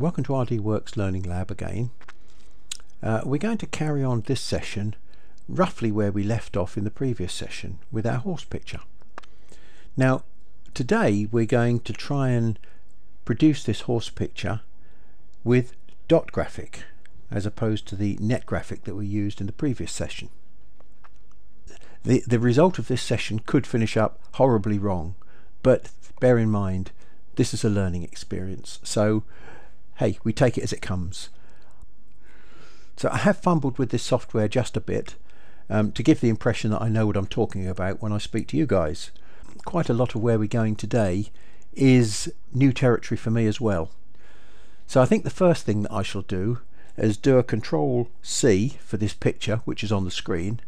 Welcome to RDWorks Learning Lab again. We're going to carry on this session roughly where we left off in the previous session with our horse picture. Now today we're going to try and produce this horse picture with DotGraphic as opposed to the NetGraphic that we used in the previous session. The result of this session could finish up horribly wrong, but bear in mind this is a learning experience, so hey, we take it as it comes. So I have fumbled with this software just a bit to give the impression that I know what I'm talking about when I speak to you guys. Quite a lot of where we're going today is new territory for me as well. So I think the first thing that I shall do is do a Control C for this picture which is on the screen,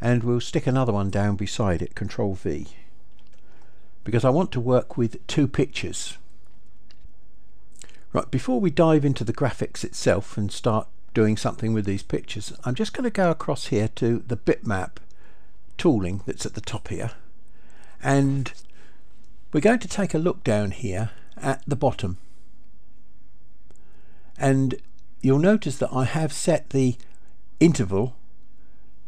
and we'll stick another one down beside it, Control V, because I want to work with two pictures. Right, before we dive into the graphics itself and start doing something with these pictures, I'm just going to go across here to the bitmap tooling that's at the top here, and we're going to take a look down here at the bottom, and you'll notice that I have set the interval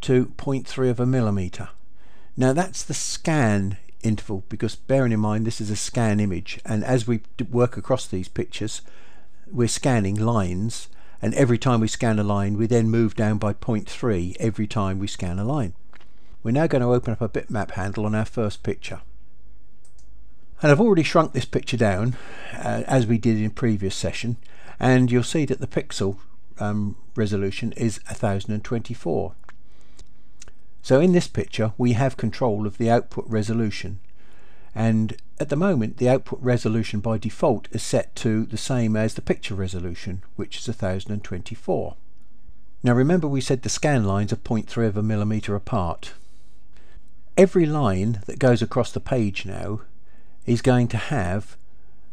to 0.3 of a millimeter. Now that's the scan interval, because bearing in mind this is a scan image, and as we work across these pictures we're scanning lines, and every time we scan a line we then move down by 0.3 every time we scan a line. We're now going to open up a bitmap handle on our first picture, and I've already shrunk this picture down as we did in previous session, and you'll see that the pixel resolution is 1024. So in this picture we have control of the output resolution, and at the moment the output resolution by default is set to the same as the picture resolution, which is 1024. Now remember, we said the scan lines are 0.3 of a millimeter apart. Every line that goes across the page now is going to have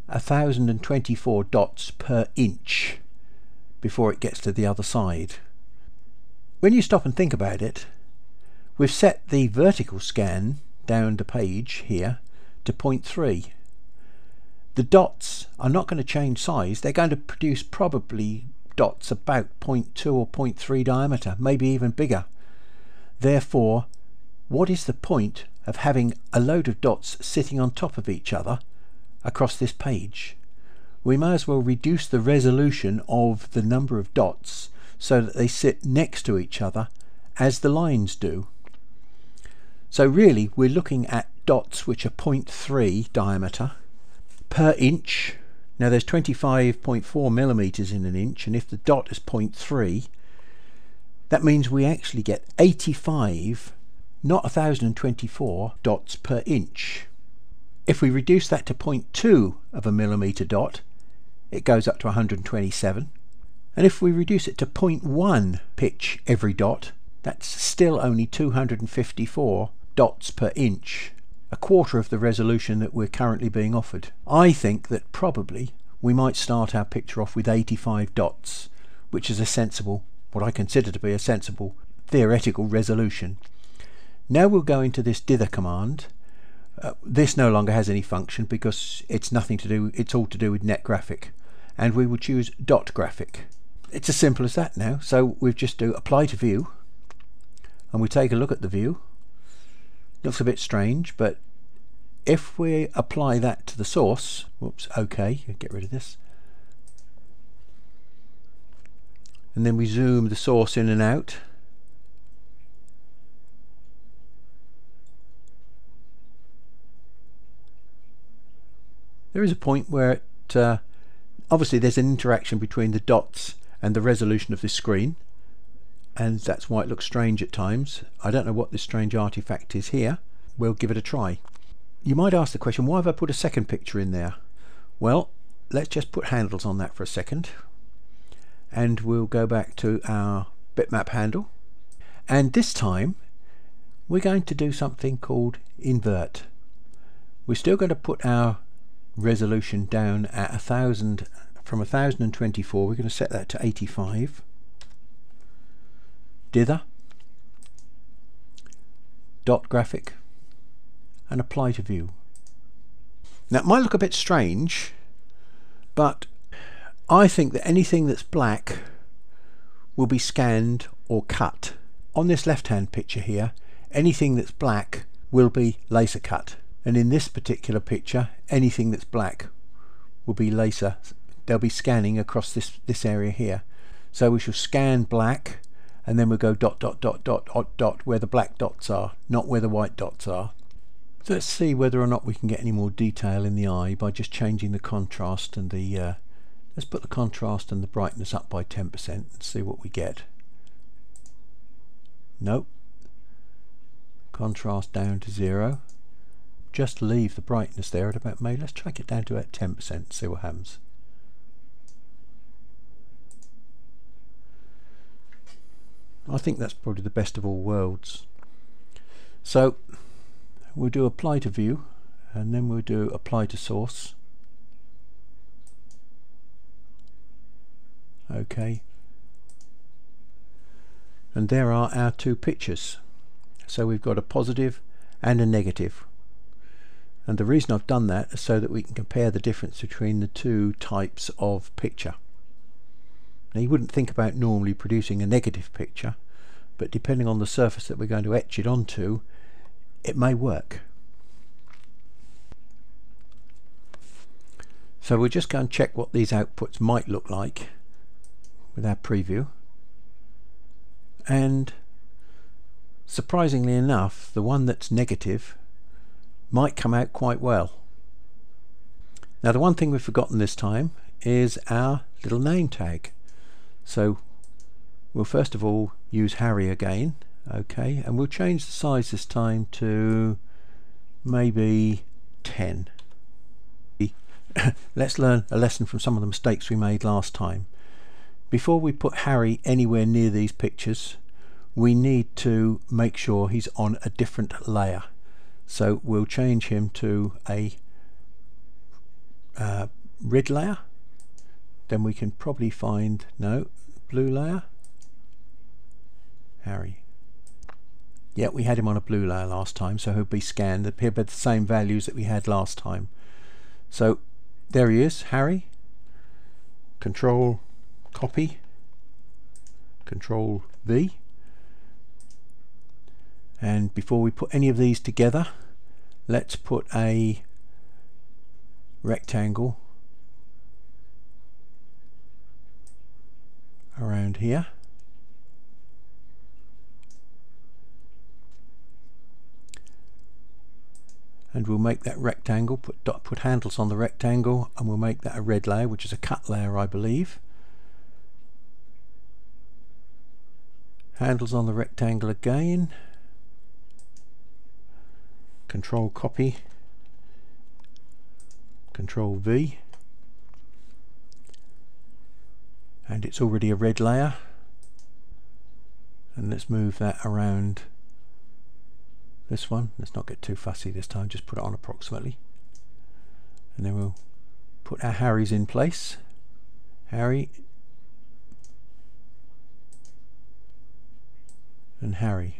1024 dots per inch before it gets to the other side. When you stop and think about it, we've set the vertical scan down the page here to 0.3. The dots are not going to change size, they're going to produce probably dots about 0.2 or 0.3 diameter, maybe even bigger. Therefore, what is the point of having a load of dots sitting on top of each other across this page? We may as well reduce the resolution of the number of dots so that they sit next to each other as the lines do. So really we're looking at dots which are 0.3 diameter per inch. Now there's 25.4 millimeters in an inch, and if the dot is 0.3, that means we actually get 85, not 1024 dots per inch. If we reduce that to 0.2 of a millimeter dot, it goes up to 127, and if we reduce it to 0.1 pitch every dot, that's still only 254 dots per inch, a quarter of the resolution that we're currently being offered. I think that probably we might start our picture off with 85 dots, which is a sensible, what I consider to be a sensible theoretical resolution. Now we'll go into this dither command. This no longer has any function because it's nothing to do, it's all to do with NetGraphic, and we will choose DotGraphic. It's as simple as that now, so we'll just do apply to view, and we take a look at the view. Looks a bit strange, but if we apply that to the source, whoops, okay, get rid of this, and then we zoom the source in and out, there is a point where it obviously there's an interaction between the dots and the resolution of the screen, and that's why it looks strange at times. I don't know what this strange artifact is here. We'll give it a try. You might ask the question, why have I put a second picture in there? Well, let's just put handles on that for a second, and we'll go back to our bitmap handle, and this time we're going to do something called invert. We're still going to put our resolution down at 1000, from 1024 we're going to set that to 85. Dither, DotGraphic, and apply to view. Now it might look a bit strange, but I think that anything that's black will be scanned or cut. On this left hand picture here, anything that's black will be laser cut, and in this particular picture anything that's black will be laser. They'll be scanning across this area here. So we shall scan black, and then we'll go dot dot dot dot dot dot where the black dots are, not where the white dots are. So let's see whether or not we can get any more detail in the eye by just changing the contrast and the let's put the contrast and the brightness up by 10% and see what we get. Nope. Contrast down to 0. Just leave the brightness there at about, maybe let's track it down to about 10%, see what happens. I think that's probably the best of all worlds. So we'll do apply to view, and then we'll do apply to source. Okay, and there are our two pictures. So we've got a positive and a negative, and the reason I've done that is so that we can compare the difference between the two types of picture. Now you wouldn't think about normally producing a negative picture, but depending on the surface that we're going to etch it onto, it may work. So we'll just go and check what these outputs might look like with our preview, and surprisingly enough, the one that's negative might come out quite well. Now the one thing we've forgotten this time is our little name tag. So we'll first of all use Harry again, okay, and we'll change the size this time to maybe 10. Let's learn a lesson from some of the mistakes we made last time. Before we put Harry anywhere near these pictures, we need to make sure he's on a different layer. So we'll change him to a red layer. Then we can probably find, no, blue layer. Harry. Yeah, we had him on a blue layer last time, so he'll be scanned. He'll be the same values that we had last time. So there he is, Harry. Control copy, Control V, and before we put any of these together, let's put a rectangle around here. And we'll make that rectangle, put handles on the rectangle, and we'll make that a red layer, which is a cut layer, I believe. Handles on the rectangle again. Control copy, Control V, and it's already a red layer. And let's move that around this one. Let's not get too fussy this time, just put it on approximately. And then we'll put our Harrys in place. Harry and Harry.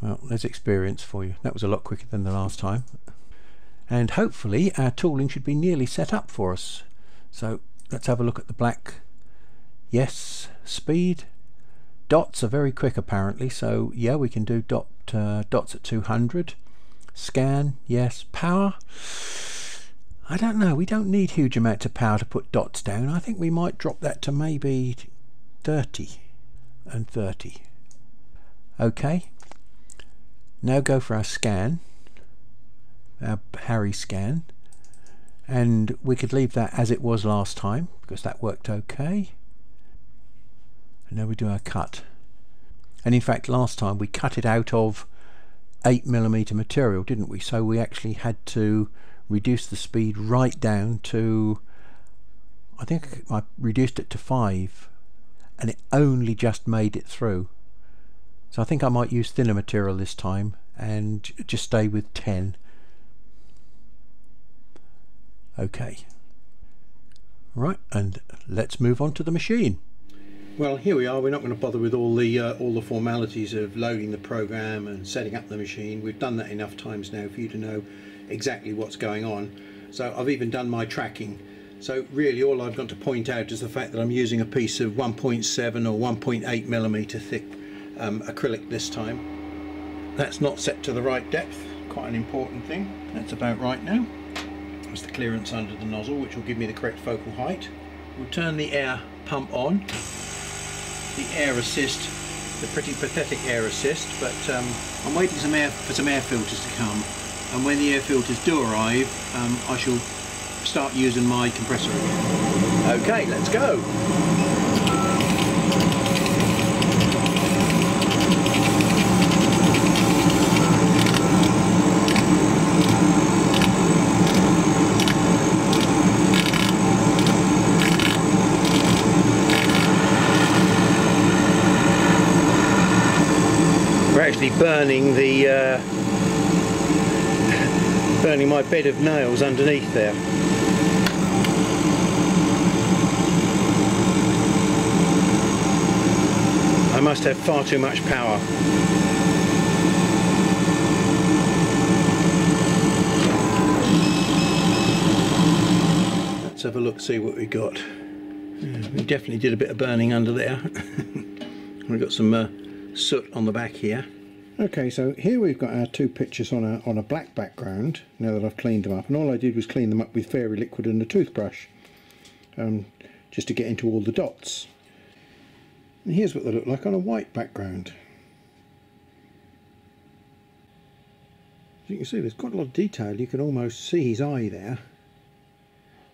Well, there's experience for you. That was a lot quicker than the last time. And hopefully our tooling should be nearly set up for us. So let's have a look at the black. Yes, speed. Dots are very quick apparently, so yeah, we can do dots at 200. Scan, yes. Power, I don't know, we don't need huge amounts of power to put dots down. I think we might drop that to maybe 30 and 30. Okay. Now go for our scan, our Harry scan, and we could leave that as it was last time because that worked okay. And now we do our cut, and in fact last time we cut it out of 8mm material, didn't we? So we actually had to reduce the speed right down to, I think I reduced it to 5, and it only just made it through. So I think I might use thinner material this time and just stay with 10. Okay. Right, and let's move on to the machine. Well, here we are. We're not going to bother with all the formalities of loading the program and setting up the machine. We've done that enough times now for you to know exactly what's going on. So I've even done my tracking. So really all I've got to point out is the fact that I'm using a piece of 1.7 or 1.8 millimeter thick acrylic this time. That's not set to the right depth, quite an important thing. That's about right now. That's the clearance under the nozzle, which will give me the correct focal height. We'll turn the air pump on. The air assist, the pretty pathetic air assist, but I'm waiting for some air filters to come, and when the air filters do arrive, I shall start using my compressor again. Okay, let's go. We're actually burning the burning my bed of nails underneath there. I must have far too much power. Let's have a look, see what we got. We definitely did a bit of burning under there. We've got some soot on the back here. Okay, so here we've got our two pictures on a black background, now that I've cleaned them up, and all I did was clean them up with fairy liquid and a toothbrush, just to get into all the dots. And here's what they look like on a white background. As you can see, there's quite a lot of detail. You can almost see his eye there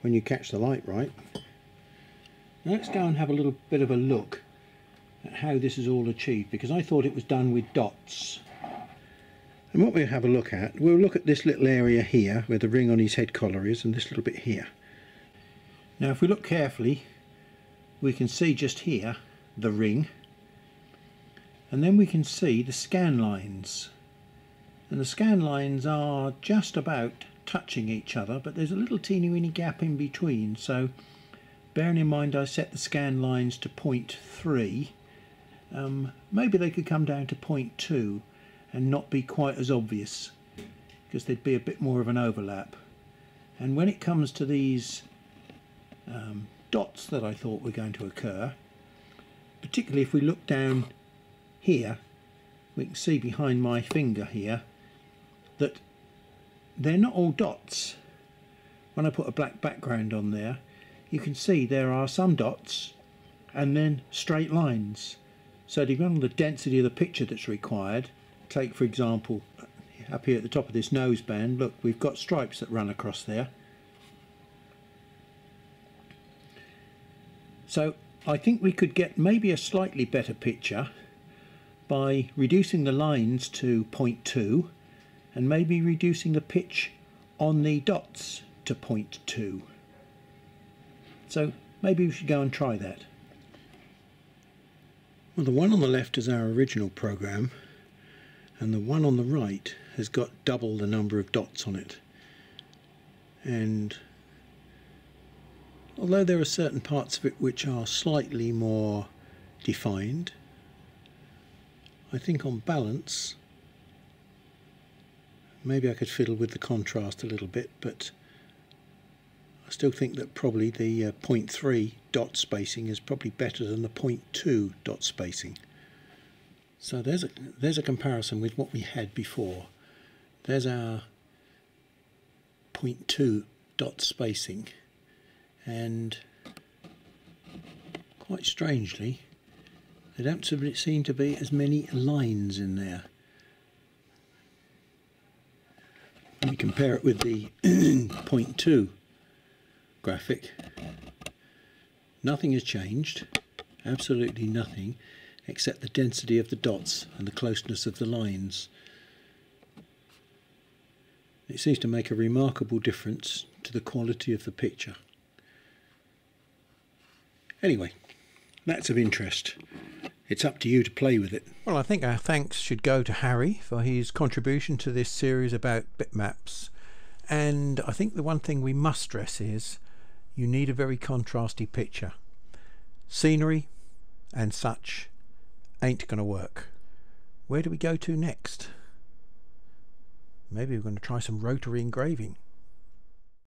when you catch the light right. Now let's go and have a little bit of a look at how this is all achieved, because I thought it was done with dots. And what we'll have a look at, we'll look at this little area here where the ring on his head collar is, and this little bit here. Now if we look carefully, we can see just here the ring, and then we can see the scan lines, and the scan lines are just about touching each other, but there's a little teeny weeny gap in between. So bearing in mind I set the scan lines to 0.3, maybe they could come down to 0.2 and not be quite as obvious, because there'd be a bit more of an overlap. And when it comes to these dots that I thought were going to occur, particularly if we look down here, we can see behind my finger here that they're not all dots. When I put a black background on there, you can see there are some dots and then straight lines. So depending on the density of the picture that's required, take for example up here at the top of this nose band, look, we've got stripes that run across there. So I think we could get maybe a slightly better picture by reducing the lines to 0.2 and maybe reducing the pitch on the dots to 0.2. So maybe we should go and try that. Well, the one on the left is our original program, and the one on the right has got double the number of dots on it. And although there are certain parts of it which are slightly more defined, I think on balance maybe I could fiddle with the contrast a little bit, but I still think that probably the 0.3 dot spacing is probably better than the 0.2 dot spacing. So there's a comparison with what we had before. There's our 0.2 dot spacing. And quite strangely, there don't seem to be as many lines in there. When we compare it with the 0.2 graphic, nothing has changed, absolutely nothing, except the density of the dots and the closeness of the lines. It seems to make a remarkable difference to the quality of the picture. Anyway, that's of interest. It's up to you to play with it. Well, I think our thanks should go to Harry for his contribution to this series about bitmaps. And I think the one thing we must stress is you need a very contrasty picture. Scenery and such ain't going to work. Where do we go to next? Maybe we're going to try some rotary engraving.